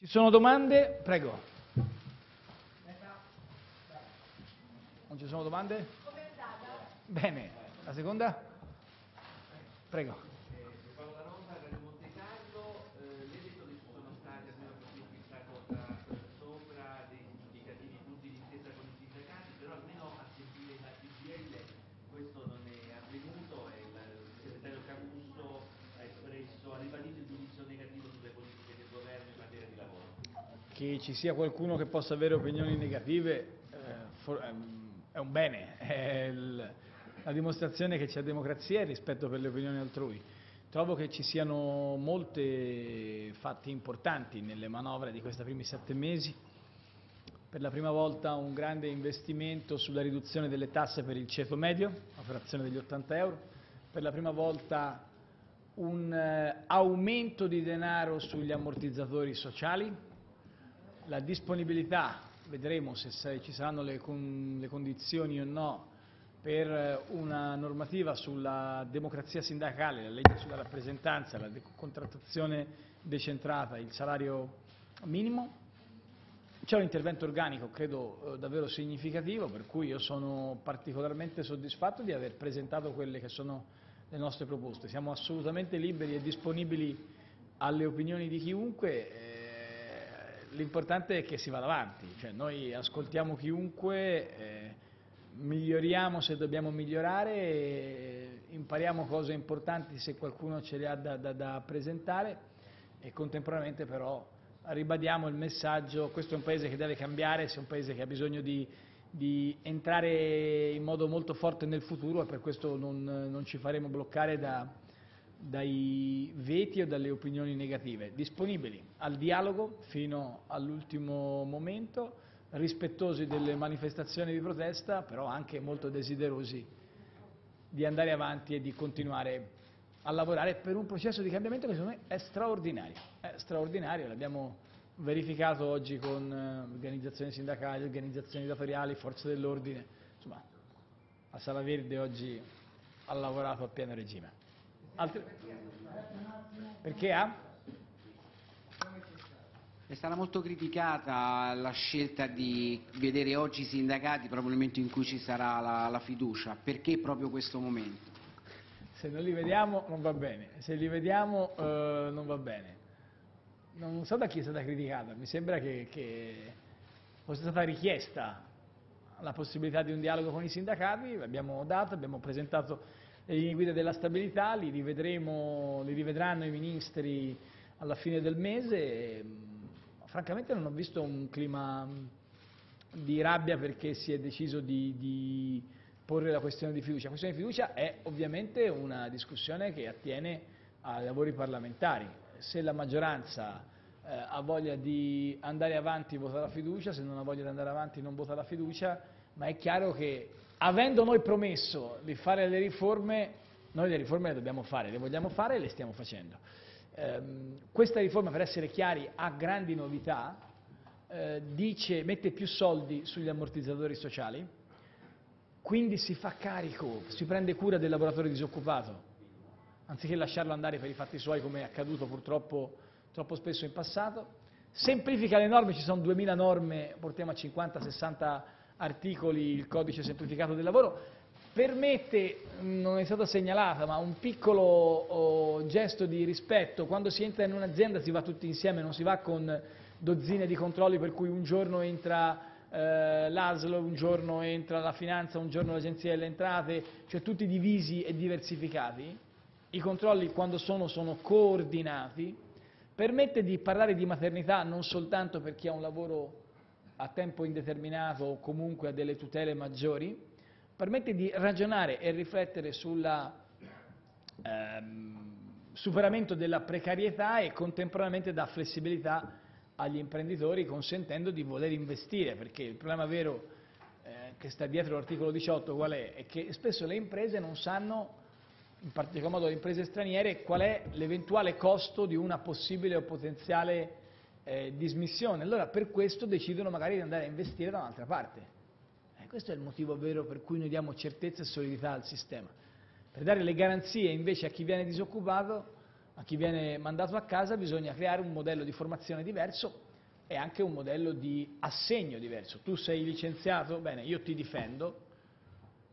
Ci sono domande? Prego. Non ci sono domande? Bene. La seconda? Prego. Che ci sia qualcuno che possa avere opinioni negative è un bene, è la dimostrazione che c'è democrazia e rispetto per le opinioni altrui. Trovo che ci siano molti fatti importanti nelle manovre di questi primi 7 mesi. Per la prima volta un grande investimento sulla riduzione delle tasse per il ceto medio, una frazione degli 80 euro. Per la prima volta un aumento di denaro sugli ammortizzatori sociali. La disponibilità, vedremo se ci saranno le condizioni o no, per una normativa sulla democrazia sindacale, la legge sulla rappresentanza, la contrattazione decentrata, il salario minimo. C'è un intervento organico, credo davvero significativo, per cui io sono particolarmente soddisfatto di aver presentato quelle che sono le nostre proposte. Siamo assolutamente liberi e disponibili alle opinioni di chiunque. L'importante è che si vada avanti, cioè noi ascoltiamo chiunque, miglioriamo se dobbiamo migliorare, impariamo cose importanti se qualcuno ce le ha da presentare e contemporaneamente però ribadiamo il messaggio: questo è un paese che deve cambiare, è un paese che ha bisogno di entrare in modo molto forte nel futuro e per questo non ci faremo bloccare dai veti o dalle opinioni negative, disponibili al dialogo fino all'ultimo momento, rispettosi delle manifestazioni di protesta, però anche molto desiderosi di andare avanti e di continuare a lavorare per un processo di cambiamento che secondo me è straordinario, l'abbiamo verificato oggi con organizzazioni sindacali, organizzazioni datoriali, Forze dell'Ordine, insomma la Sala Verde oggi ha lavorato a pieno regime. Perché è stata molto criticata la scelta di vedere oggi i sindacati proprio nel momento in cui ci sarà la fiducia, perché proprio questo momento? Se non li vediamo non va bene, se li vediamo non va bene. Non so da chi è stata criticata, mi sembra che fosse stata richiesta la possibilità di un dialogo con i sindacati, l'abbiamo dato, abbiamo presentato le linee guida della stabilità, li rivedranno i ministri alla fine del mese. E, francamente non ho visto un clima di rabbia perché si è deciso di porre la questione di fiducia. La questione di fiducia è ovviamente una discussione che attiene ai lavori parlamentari. Se la maggioranza ha voglia di andare avanti vota la fiducia, se non ha voglia di andare avanti non vota la fiducia, ma è chiaro che avendo noi promesso di fare le riforme, noi le riforme le dobbiamo fare, le vogliamo fare e le stiamo facendo. Questa riforma, per essere chiari, ha grandi novità, mette più soldi sugli ammortizzatori sociali, quindi si fa carico, si prende cura del lavoratore disoccupato, anziché lasciarlo andare per i fatti suoi come è accaduto purtroppo troppo spesso in passato, semplifica le norme, ci sono 2000 norme, portiamo a 50-60 articoli il codice semplificato del lavoro, permette, non è stata segnalata, ma un piccolo gesto di rispetto: quando si entra in un'azienda si va tutti insieme, non si va con dozzine di controlli per cui un giorno entra l'ASL, un giorno entra la finanza, un giorno l'agenzia delle entrate, cioè tutti divisi e diversificati. I controlli, quando sono coordinati, permette di parlare di maternità non soltanto per chi ha un lavoro a tempo indeterminato o comunque a delle tutele maggiori, permette di ragionare e riflettere sulla superamento della precarietà e contemporaneamente dà flessibilità agli imprenditori, consentendo di voler investire, perché il problema vero che sta dietro l'articolo 18 qual è? È che spesso le imprese non sanno, in particolar modo le imprese straniere, qual è l'eventuale costo di una possibile o potenziale dismissione, allora per questo decidono magari di andare a investire da un'altra parte. Questo è il motivo vero per cui noi diamo certezza e solidità al sistema, per dare le garanzie invece a chi viene disoccupato a chi viene mandato a casa bisogna creare un modello di formazione diverso e anche un modello di assegno diverso. Tu sei licenziato, bene, io ti difendo,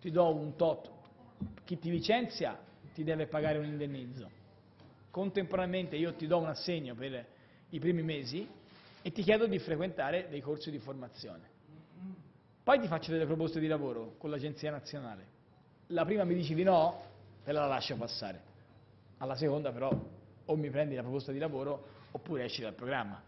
ti do un tot, chi ti licenzia ti deve pagare un indennizzo. Contemporaneamente io ti do un assegno per i primi mesi e ti chiedo di frequentare dei corsi di formazione. Poi ti faccio delle proposte di lavoro con l'Agenzia Nazionale. La prima mi dici di no, te la lascio passare. Alla seconda però o mi prendi la proposta di lavoro oppure esci dal programma.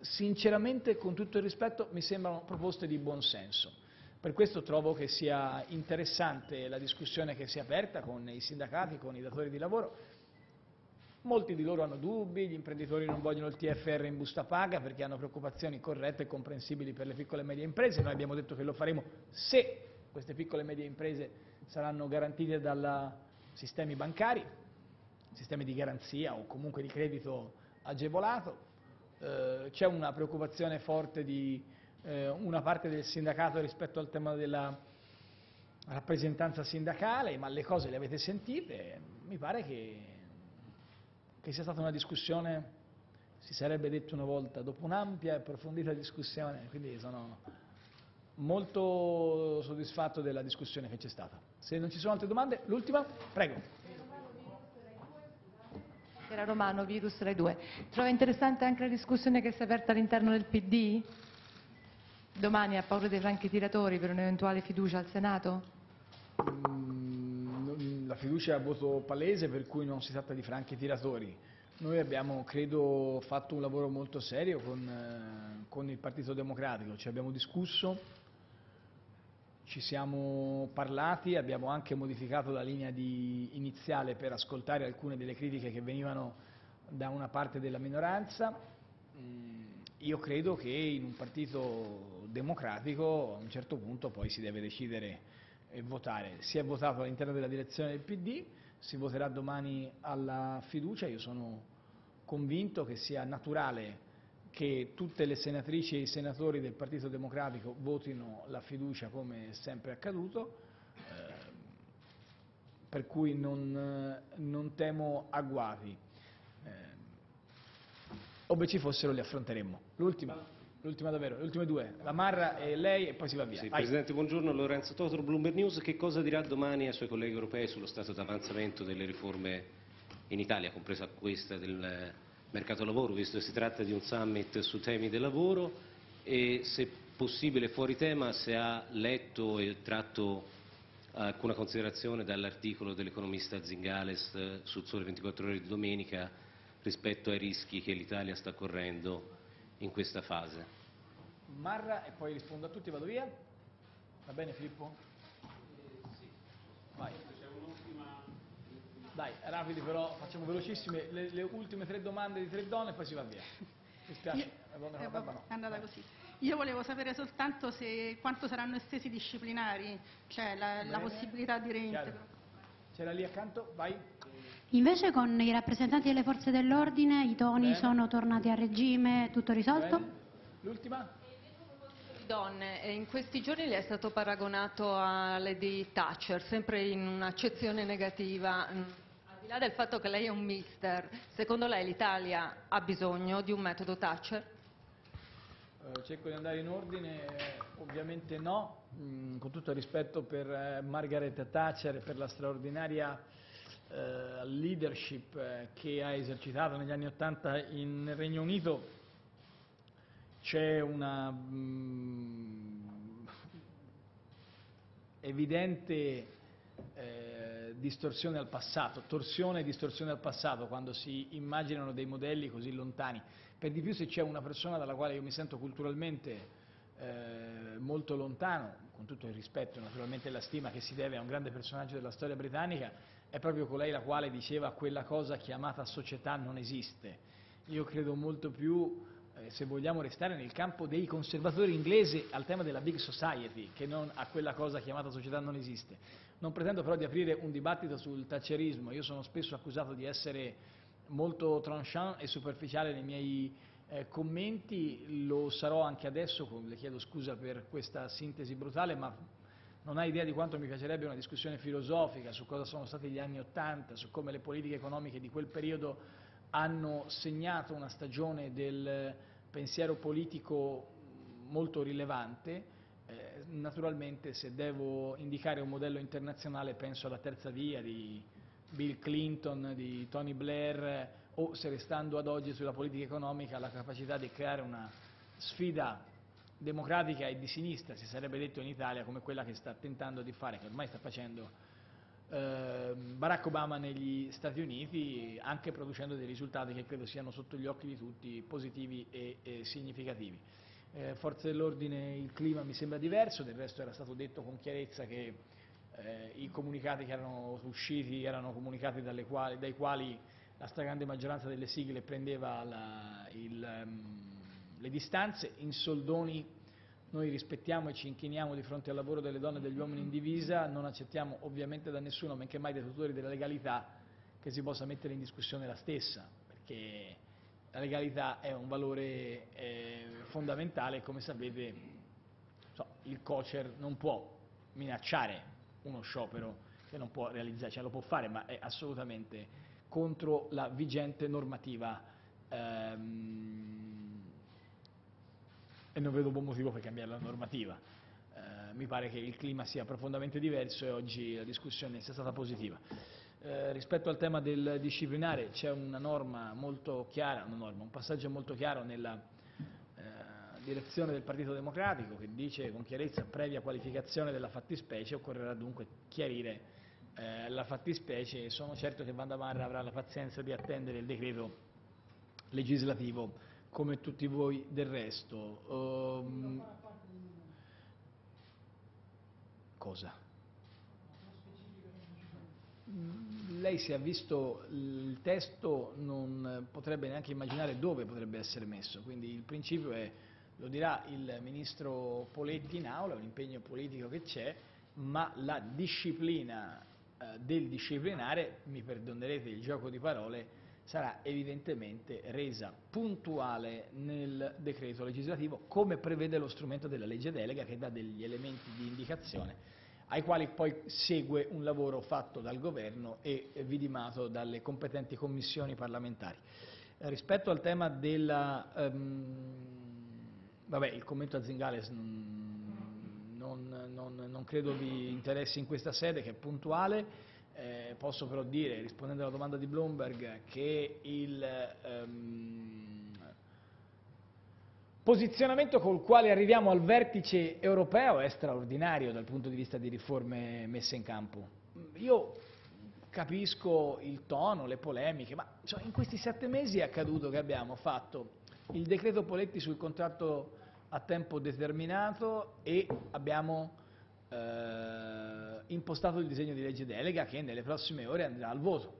Sinceramente, con tutto il rispetto, mi sembrano proposte di buon senso. Per questo trovo che sia interessante la discussione che si è aperta con i sindacati, con i datori di lavoro. Molti di loro hanno dubbi, gli imprenditori non vogliono il TFR in busta paga perché hanno preoccupazioni corrette e comprensibili per le piccole e medie imprese. Noi abbiamo detto che lo faremo se queste piccole e medie imprese saranno garantite da sistemi bancari, sistemi di garanzia o comunque di credito agevolato. C'è una preoccupazione forte di una parte del sindacato rispetto al tema della rappresentanza sindacale, ma le cose le avete sentite, mi pare che sia stata una discussione, si sarebbe detto una volta, dopo un'ampia e approfondita discussione, quindi sono molto soddisfatto della discussione che c'è stata. Se non ci sono altre domande, l'ultima, prego. Era Romano, Virus Rai 2. Trovo interessante anche la discussione che si è aperta all'interno del PD? Domani a paura dei franchi tiratori per un'eventuale fiducia al Senato? La fiducia è a voto palese, per cui non si tratta di franchi tiratori. Noi abbiamo, credo, fatto un lavoro molto serio con il Partito Democratico, ci abbiamo discusso, ci siamo parlati, abbiamo anche modificato la linea iniziale per ascoltare alcune delle critiche che venivano da una parte della minoranza. Io credo che in un partito democratico a un certo punto poi si deve decidere e votare. Si è votato all'interno della direzione del PD, si voterà domani alla fiducia. Io sono convinto che sia naturale che tutte le senatrici e i senatori del Partito Democratico votino la fiducia come è sempre accaduto, per cui non temo agguati. Ove ci fossero li affronteremmo. L'ultima davvero, le ultime due, la Marra e lei e poi si va via. Sì, Presidente, buongiorno, Lorenzo Totaro, Bloomberg News. Che cosa dirà domani ai suoi colleghi europei sullo stato d'avanzamento delle riforme in Italia, compresa questa del mercato lavoro, visto che si tratta di un summit su temi del lavoro, e se possibile fuori tema se ha letto e tratto alcuna considerazione dall'articolo dell'economista Zingales sul Sole 24 Ore di domenica rispetto ai rischi che l'Italia sta correndo in questa fase. Marra e poi rispondo a tutti, vado via. Va bene Filippo? Sì. Vai. C'è un'ultima. Dai, rapidi però, facciamo velocissime le ultime tre domande di tre donne e poi si va via. Mi spiace, è andata così. Io volevo sapere soltanto se quanto saranno estesi i disciplinari, cioè la possibilità di reintegro. C'era lì accanto, vai. Invece con i rappresentanti delle forze dell'ordine i toni sono tornati a regime, tutto risolto? L'ultima? Donne, in questi giorni lei è stato paragonato a Lady Thatcher, sempre in un'accezione negativa. Al di là del fatto che lei è un mister, secondo lei l'Italia ha bisogno di un metodo Thatcher? Cerco di andare in ordine, ovviamente no, con tutto il rispetto per Margaret Thatcher e per la straordinaria leadership che ha esercitato negli anni '80 in Regno Unito. C'è una evidente distorsione al passato, torsione e distorsione al passato quando si immaginano dei modelli così lontani. Per di più se c'è una persona dalla quale io mi sento culturalmente molto lontano, con tutto il rispetto naturalmente e la stima che si deve a un grande personaggio della storia britannica, è proprio colei la quale diceva quella cosa chiamata società non esiste. Io credo molto più, se vogliamo restare nel campo dei conservatori inglesi, al tema della big society, che non a quella cosa chiamata società non esiste. Non pretendo però di aprire un dibattito sul thatcherismo, io sono spesso accusato di essere molto tranchant e superficiale nei miei commenti, lo sarò anche adesso, le chiedo scusa per questa sintesi brutale, ma non ha idea di quanto mi piacerebbe una discussione filosofica su cosa sono stati gli anni Ottanta, su come le politiche economiche di quel periodo hanno segnato una stagione del pensiero politico molto rilevante. Naturalmente, se devo indicare un modello internazionale, penso alla terza via di Bill Clinton, di Tony Blair, o, se restando ad oggi sulla politica economica, alla capacità di creare una sfida democratica e di sinistra, si sarebbe detto in Italia, come quella che sta tentando di fare, che ormai sta facendo Barack Obama negli Stati Uniti, anche producendo dei risultati che credo siano sotto gli occhi di tutti, positivi e significativi. Forze dell'ordine, il clima mi sembra diverso, del resto era stato detto con chiarezza che i comunicati che erano usciti erano comunicati dai quali la stragrande maggioranza delle sigle prendeva le distanze. In soldoni, noi rispettiamo e ci inchiniamo di fronte al lavoro delle donne e degli uomini in divisa, non accettiamo ovviamente da nessuno, benché mai dai tutori della legalità, che si possa mettere in discussione la stessa, perché la legalità è un valore fondamentale. Come sapete, il Cocer non può minacciare uno sciopero che non può realizzare, lo può fare, ma è assolutamente contro la vigente normativa e non vedo buon motivo per cambiare la normativa. Mi pare che il clima sia profondamente diverso e oggi la discussione sia stata positiva. Rispetto al tema del disciplinare, c'è una norma molto chiara, un passaggio molto chiaro nella direzione del Partito Democratico, che dice con chiarezza: previa qualificazione della fattispecie, occorrerà dunque chiarire la fattispecie. Sono certo che Vandamarra avrà la pazienza di attendere il decreto legislativo, come tutti voi del resto. Cosa? Lei, se ha visto il testo, non potrebbe neanche immaginare dove potrebbe essere messo, quindi il principio è, lo dirà il ministro Poletti in aula, è un impegno politico che c'è, ma la disciplina del disciplinare, mi perdonerete il gioco di parole, sarà evidentemente resa puntuale nel decreto legislativo, come prevede lo strumento della legge delega, che dà degli elementi di indicazione ai quali poi segue un lavoro fatto dal governo e vidimato dalle competenti commissioni parlamentari. Rispetto al tema della... il commento a Zingales non credo vi interessi in questa sede, che è puntuale. Posso però dire, rispondendo alla domanda di Bloomberg, che il posizionamento col quale arriviamo al vertice europeo è straordinario dal punto di vista di riforme messe in campo. Io capisco il tono, le polemiche, ma in questi 7 mesi è accaduto che abbiamo fatto il decreto Poletti sul contratto a tempo determinato e abbiamo impostato il disegno di legge delega, che nelle prossime ore andrà al voto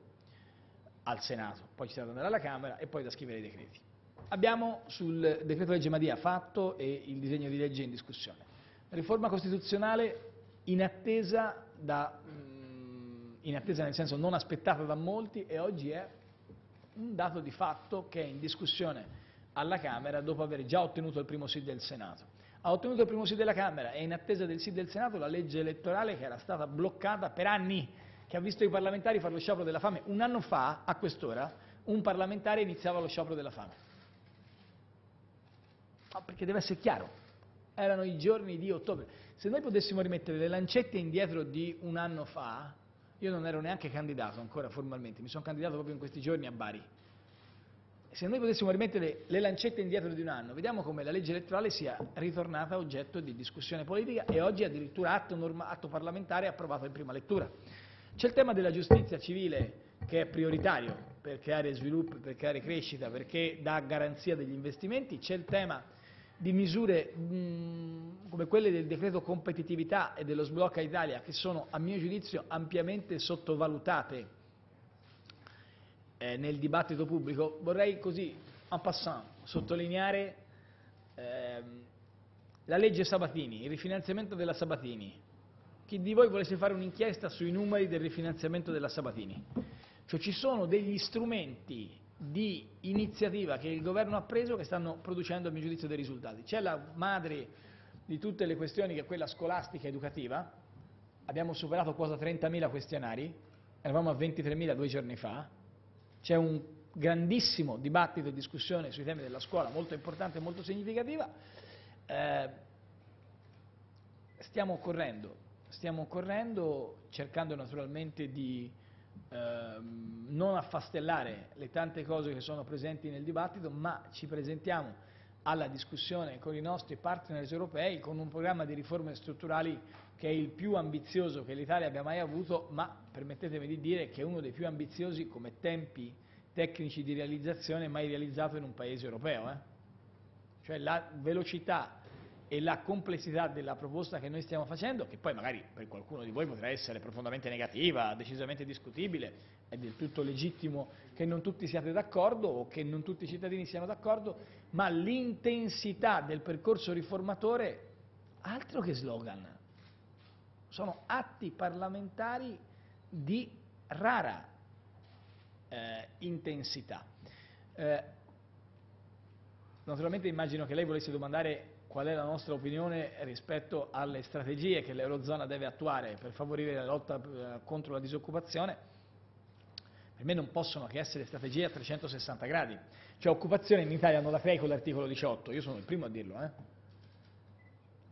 al Senato, poi ci sarà da andare alla Camera e poi da scrivere i decreti. Abbiamo sul decreto legge Madia fatto e il disegno di legge in discussione. Riforma costituzionale in attesa nel senso non aspettata da molti, e oggi è un dato di fatto che è in discussione alla Camera dopo aver già ottenuto il primo sì del Senato. Ha ottenuto il primo sì della Camera e in attesa del sì del Senato la legge elettorale, che era stata bloccata per anni, che ha visto i parlamentari fare lo sciopero della fame. Un anno fa, a quest'ora, un parlamentare iniziava lo sciopero della fame. Ma perché deve essere chiaro, erano i giorni di ottobre. Se noi potessimo rimettere le lancette indietro di un anno fa, io non ero neanche candidato ancora formalmente, mi sono candidato proprio in questi giorni a Bari. Se noi potessimo rimettere le lancette indietro di un anno, vediamo come la legge elettorale sia ritornata oggetto di discussione politica e oggi addirittura atto parlamentare approvato in prima lettura. C'è il tema della giustizia civile, che è prioritario per creare sviluppo, per creare crescita, perché dà garanzia degli investimenti. C'è il tema di misure come quelle del decreto competitività e dello Sblocca Italia, che sono, a mio giudizio, ampiamente sottovalutate nel dibattito pubblico. Vorrei così, en passant, sottolineare la legge Sabatini, il rifinanziamento della Sabatini. Chi di voi volesse fare un'inchiesta sui numeri del rifinanziamento della Sabatini? Ci sono degli strumenti di iniziativa che il governo ha preso che stanno producendo, a mio giudizio, dei risultati. C'è la madre di tutte le questioni, che è quella scolastica educativa, abbiamo superato quasi 30.000 questionari, eravamo a 23.000 2 giorni fa, c'è un grandissimo dibattito e discussione sui temi della scuola, molto importante e molto significativa, stiamo correndo cercando naturalmente di non affastellare le tante cose che sono presenti nel dibattito, ma ci presentiamo alla discussione con i nostri partners europei con un programma di riforme strutturali che è il più ambizioso che l'Italia abbia mai avuto, ma permettetemi di dire che è uno dei più ambiziosi come tempi tecnici di realizzazione mai realizzato in un paese europeo. Cioè la velocità e la complessità della proposta che noi stiamo facendo, che poi magari per qualcuno di voi potrà essere profondamente negativa, decisamente discutibile, è del tutto legittimo che non tutti siate d'accordo o che non tutti i cittadini siano d'accordo, ma l'intensità del percorso riformatore, altro che slogan, sono atti parlamentari di rara intensità. Naturalmente immagino che lei volesse domandare qual è la nostra opinione rispetto alle strategie che l'Eurozona deve attuare per favorire la lotta contro la disoccupazione. Per me non possono che essere strategie a 360 gradi. Cioè occupazione in Italia non la crei con l'articolo 18, io sono il primo a dirlo,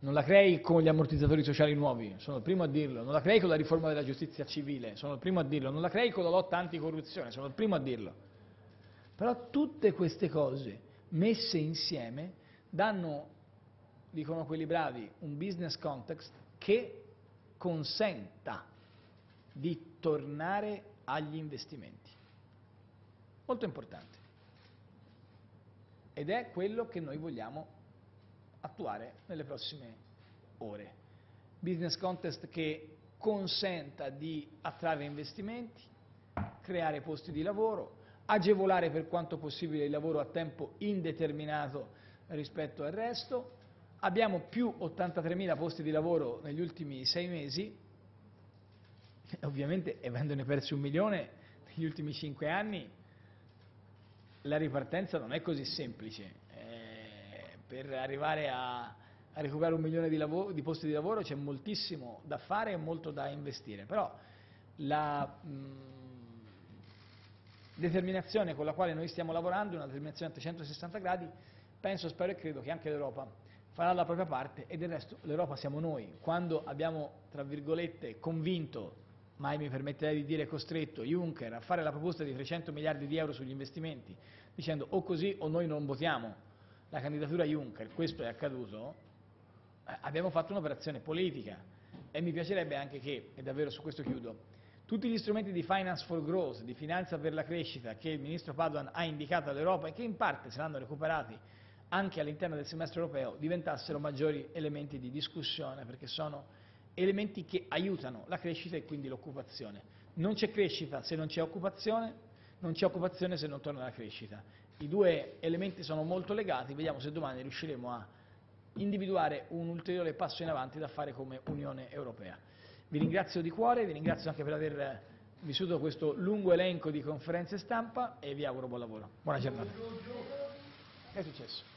non la crei con gli ammortizzatori sociali nuovi, sono il primo a dirlo, non la crei con la riforma della giustizia civile, sono il primo a dirlo, non la crei con la lotta anticorruzione, sono il primo a dirlo. Però tutte queste cose messe insieme danno, dicono quelli bravi, un business context che consenta di tornare agli investimenti. Molto importante. Ed è quello che noi vogliamo attuare nelle prossime ore. Business context che consenta di attrarre investimenti, creare posti di lavoro, agevolare per quanto possibile il lavoro a tempo indeterminato rispetto al resto. Abbiamo più 83.000 posti di lavoro negli ultimi 6 mesi, ovviamente avendone persi 1 milione negli ultimi 5 anni, la ripartenza non è così semplice. Per arrivare a recuperare 1 milione di posti di lavoro c'è moltissimo da fare e molto da investire, però la determinazione con la quale noi stiamo lavorando è una determinazione a 360 gradi, penso, spero e credo che anche l'Europa farà la propria parte, e del resto l'Europa siamo noi. Quando abbiamo, tra virgolette, convinto, mai mi permetterei di dire costretto, Juncker a fare la proposta di 300 miliardi di euro sugli investimenti, dicendo o così o noi non votiamo la candidatura Juncker, questo è accaduto, abbiamo fatto un'operazione politica. E mi piacerebbe anche che, e davvero su questo chiudo, tutti gli strumenti di Finance for Growth, di finanza per la crescita, che il ministro Paduan ha indicato all'Europa e che in parte saranno recuperati anche all'interno del semestre europeo, diventassero maggiori elementi di discussione, perché sono elementi che aiutano la crescita e quindi l'occupazione. Non c'è crescita se non c'è occupazione, non c'è occupazione se non torna la crescita. I due elementi sono molto legati, vediamo se domani riusciremo a individuare un ulteriore passo in avanti da fare come Unione Europea. Vi ringrazio di cuore, vi ringrazio anche per aver vissuto questo lungo elenco di conferenze stampa e vi auguro buon lavoro. Buona giornata. Che è successo?